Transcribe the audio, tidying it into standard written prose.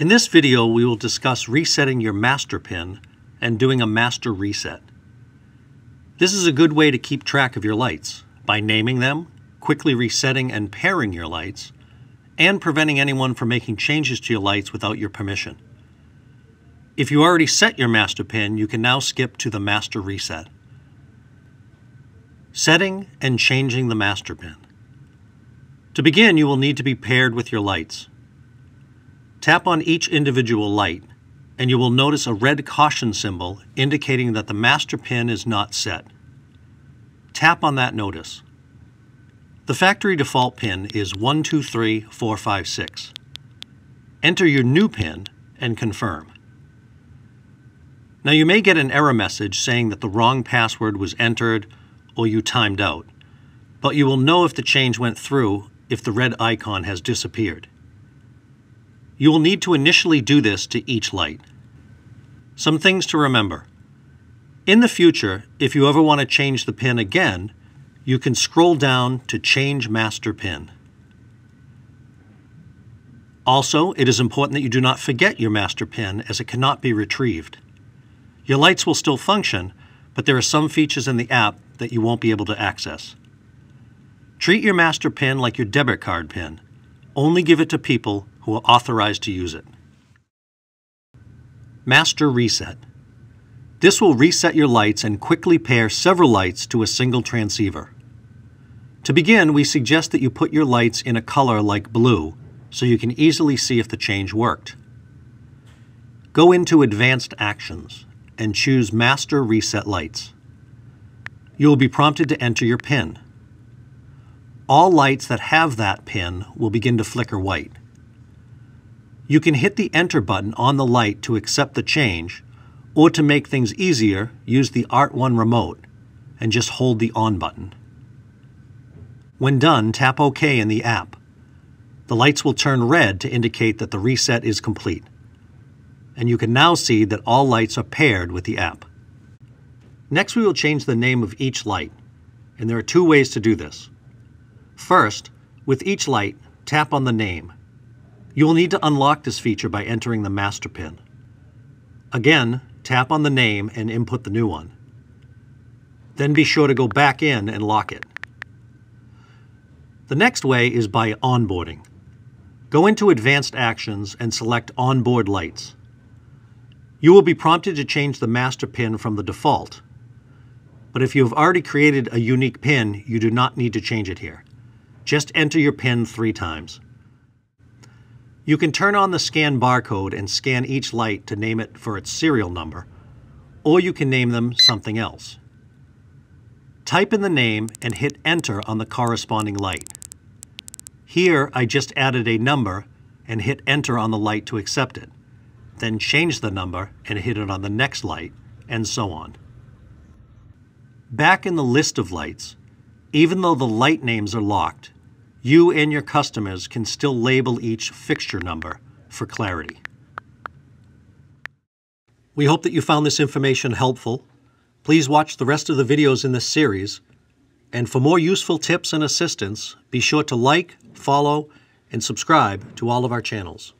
In this video, we will discuss resetting your master pin and doing a master reset. This is a good way to keep track of your lights by naming them, quickly resetting and pairing your lights, and preventing anyone from making changes to your lights without your permission. If you already set your master pin, you can now skip to the master reset. Setting and changing the master pin. To begin, you will need to be paired with your lights. Tap on each individual light, and you will notice a red caution symbol indicating that the master pin is not set. Tap on that notice. The factory default pin is 123456. Enter your new pin and confirm. Now you may get an error message saying that the wrong password was entered or you timed out, but you will know if the change went through if the red icon has disappeared. You will need to initially do this to each light. Some things to remember. In the future, if you ever want to change the pin again, you can scroll down to Change Master Pin. Also, it is important that you do not forget your master pin as it cannot be retrieved. Your lights will still function, but there are some features in the app that you won't be able to access. Treat your master pin like your debit card pin. Only give it to people who are authorized to use it. Master Reset. This will reset your lights and quickly pair several lights to a single transceiver. To begin, we suggest that you put your lights in a color like blue so you can easily see if the change worked. Go into Advanced Actions and choose Master Reset Lights. You will be prompted to enter your pin. All lights that have that pin will begin to flicker white. You can hit the Enter button on the light to accept the change, or to make things easier, use the ART1 remote and just hold the On button. When done, tap OK in the app. The lights will turn red to indicate that the reset is complete. And you can now see that all lights are paired with the app. Next, we will change the name of each light, and there are two ways to do this. First, with each light, tap on the name. You will need to unlock this feature by entering the master pin. Again, tap on the name and input the new one. Then be sure to go back in and lock it. The next way is by onboarding. Go into Advanced Actions and select Onboard Lights. You will be prompted to change the master pin from the default, but if you have already created a unique pin, you do not need to change it here. Just enter your pin 3 times. You can turn on the scan barcode and scan each light to name it for its serial number, or you can name them something else. Type in the name and hit Enter on the corresponding light. Here, I just added a number and hit Enter on the light to accept it. Then change the number and hit it on the next light, and so on. Back in the list of lights, even though the light names are locked, you and your customers can still label each fixture number for clarity. We hope that you found this information helpful. Please watch the rest of the videos in this series, and for more useful tips and assistance, be sure to like, follow, and subscribe to all of our channels.